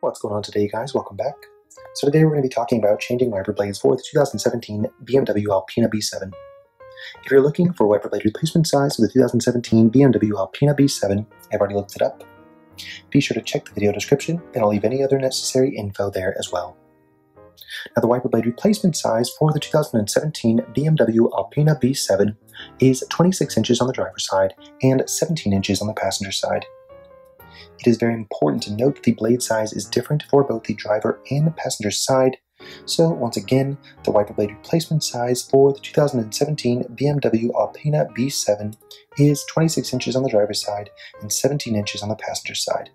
What's going on today, guys? Welcome back. So today we're going to be talking about changing wiper blades for the 2017 BMW Alpina B7. If you're looking for wiper blade replacement size for the 2017 BMW Alpina B7, I've already looked it up. Be sure to check the video description, and I'll leave any other necessary info there as well. Now, the wiper blade replacement size for the 2017 BMW Alpina B7 is 26 inches on the driver's side and 17 inches on the passenger side. It is very important to note that the blade size is different for both the driver and the passenger side, so once again, the wiper blade replacement size for the 2017 BMW Alpina B7 is 26 inches on the driver's side and 17 inches on the passenger side.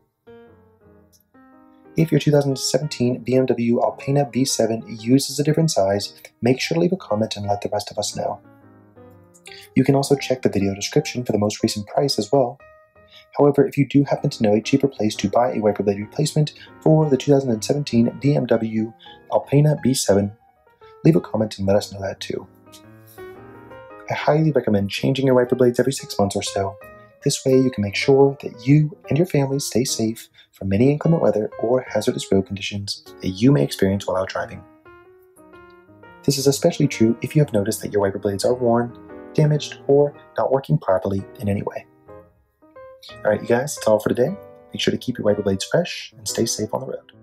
If your 2017 BMW Alpina B7 uses a different size, make sure to leave a comment and let the rest of us know. You can also check the video description for the most recent price as well. However, if you do happen to know a cheaper place to buy a wiper blade replacement for the 2017 BMW Alpina B7, leave a comment and let us know that too. I highly recommend changing your wiper blades every 6 months or so. This way you can make sure that you and your family stay safe from any inclement weather or hazardous road conditions that you may experience while out driving. This is especially true if you have noticed that your wiper blades are worn, damaged, or not working properly in any way. Alright you guys, that's all for today. Make sure to keep your wiper blades fresh and stay safe on the road.